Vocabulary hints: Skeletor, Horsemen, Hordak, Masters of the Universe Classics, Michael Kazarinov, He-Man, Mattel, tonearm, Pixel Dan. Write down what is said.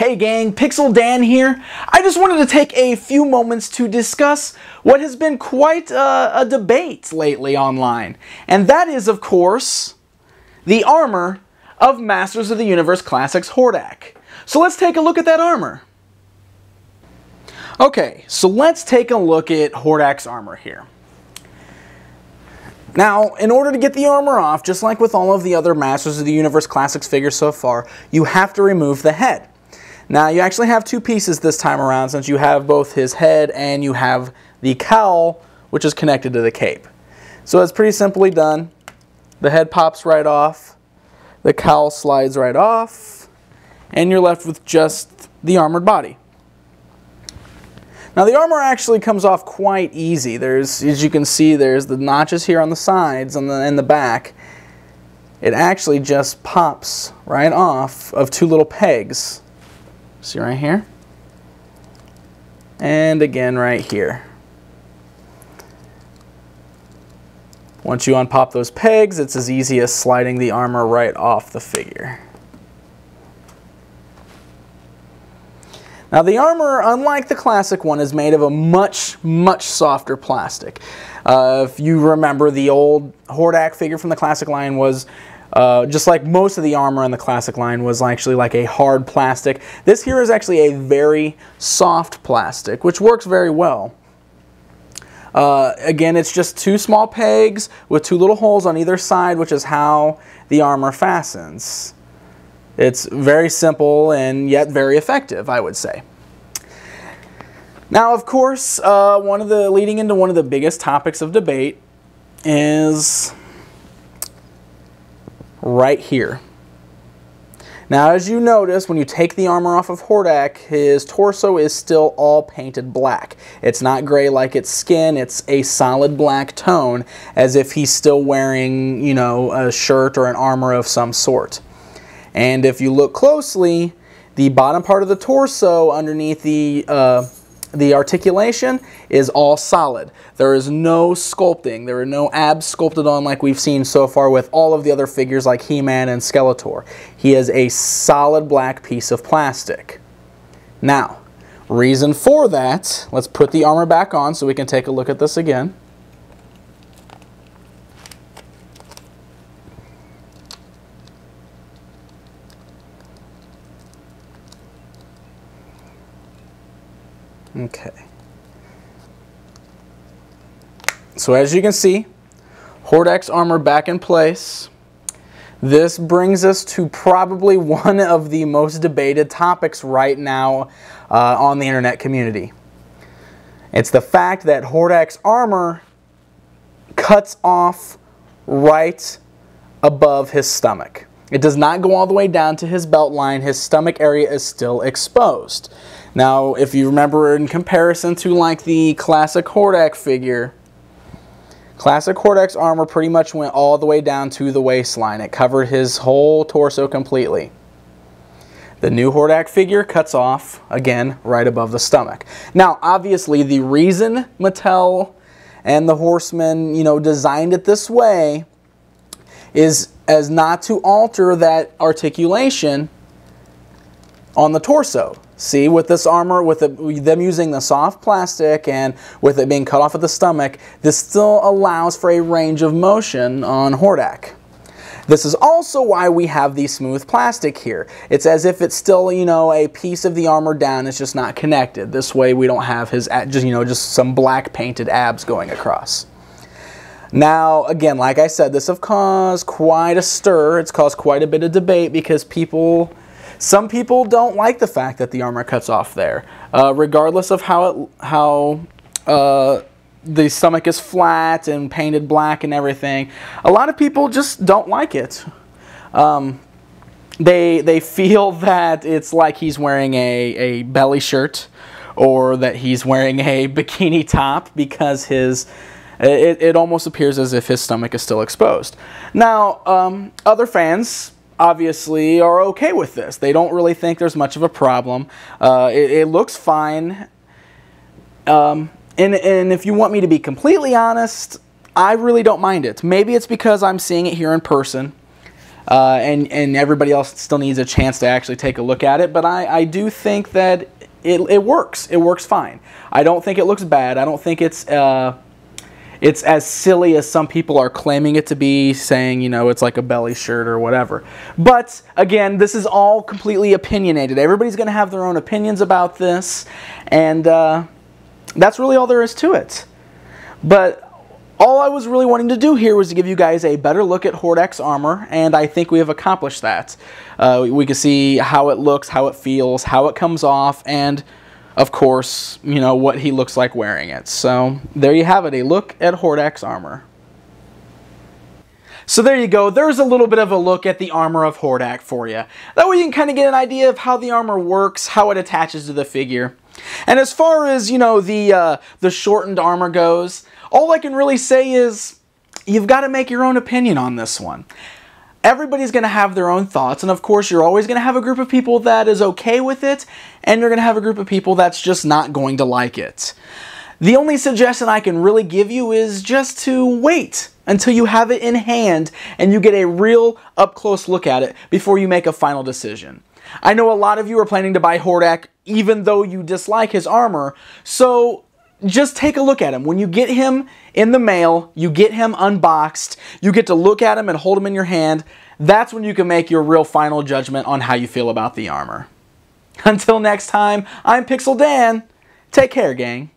Hey gang, Pixel Dan here. I just wanted to take a few moments to discuss what has been quite a debate lately online. And that is, of course, the armor of Masters of the Universe Classics Hordak. So let's take a look at that armor. Okay, so let's take a look at Hordak's armor here. Now, in order to get the armor off, just like with all of the other Masters of the Universe Classics figures so far, you have to remove the head. Now, you actually have two pieces this time around since you have both his head and you have the cowl, which is connected to the cape. So it's pretty simply done. The head pops right off, the cowl slides right off, and you're left with just the armored body. Now, the armor actually comes off quite easy. There's, as you can see, there's the notches here on the sides and in the back. It actually just pops right off of two little pegs. See right here? And again right here. Once you unpop those pegs, it's as easy as sliding the armor right off the figure. Now the armor, unlike the classic one, is made of a much, much softer plastic. If you remember, the old Hordak figure from the classic line was just like most of the armor in the classic line was actually like a hard plastic. This here is actually a very soft plastic, which works very well. Again, it's just two small pegs with two little holes on either side, which is how the armor fastens. It's very simple and yet very effective, I would say. Now, of course, leading into one of the biggest topics of debate is right here. Now, as you notice, when you take the armor off of Hordak, his torso is still all painted black. It's not gray like its skin, it's a solid black tone, as if he's still wearing, you know, a shirt or an armor of some sort. And if you look closely, the bottom part of the torso underneath the articulation is all solid. There is no sculpting. There are no abs sculpted on like we've seen so far with all of the other figures like He-Man and Skeletor. He is a solid black piece of plastic. Now, reason for that, let's put the armor back on so we can take a look at this again. Okay, so as you can see, Hordak's armor back in place. This brings us to probably one of the most debated topics right now on the internet community. It's the fact that Hordak's armor cuts off right above his stomach. It does not go all the way down to his belt line. His stomach area is still exposed. Now, if you remember, in comparison to like the classic Hordak figure, classic Hordak's armor pretty much went all the way down to the waistline. It covered his whole torso completely. The new Hordak figure cuts off, again, right above the stomach. Now, obviously, the reason Mattel and the Horsemen, you know, designed it this way is as not to alter that articulation on the torso. See, with this armor, with them using the soft plastic and with it being cut off at the stomach, this still allows for a range of motion on Hordak. This is also why we have the smooth plastic here. It's as if it's still, you know, a piece of the armor down, it's just not connected. This way we don't have his, you know, just some black painted abs going across. Now, again, like I said, this has caused quite a stir. It's caused quite a bit of debate because some people don't like the fact that the armor cuts off there. Regardless of how the stomach is flat and painted black and everything, a lot of people just don't like it. They feel that it's like he's wearing a belly shirt or that he's wearing a bikini top because his... It almost appears as if his stomach is still exposed. Now, other fans obviously are okay with this. They don't really think there's much of a problem. It looks fine. And if you want me to be completely honest, I really don't mind it. Maybe it's because I'm seeing it here in person. and everybody else still needs a chance to actually take a look at it. But I do think that it works. It works fine. I don't think it looks bad. I don't think it's as silly as some people are claiming it to be, saying, you know, it's like a belly shirt or whatever. But again, this is all completely opinionated. Everybody's going to have their own opinions about this, and that's really all there is to it. But all I was really wanting to do here was to give you guys a better look at Hordak's armor, and I think we have accomplished that. We can see how it looks, how it feels, how it comes off, and of course, you know, what he looks like wearing it. So there you have it, a look at Hordak's armor. So there you go, there's a little bit of a look at the armor of Hordak for you. That way you can kind of get an idea of how the armor works, how it attaches to the figure. And as far as, you know, the shortened armor goes, all I can really say is you've got to make your own opinion on this one. Everybody's going to have their own thoughts, and of course you're always going to have a group of people that is okay with it, and you're going to have a group of people that's just not going to like it. The only suggestion I can really give you is just to wait until you have it in hand and you get a real up-close look at it before you make a final decision. I know a lot of you are planning to buy Hordak even though you dislike his armor, so just take a look at him. When you get him in the mail, you get him unboxed, you get to look at him and hold him in your hand. That's when you can make your real final judgment on how you feel about the armor. Until next time, I'm Pixel Dan. Take care, gang.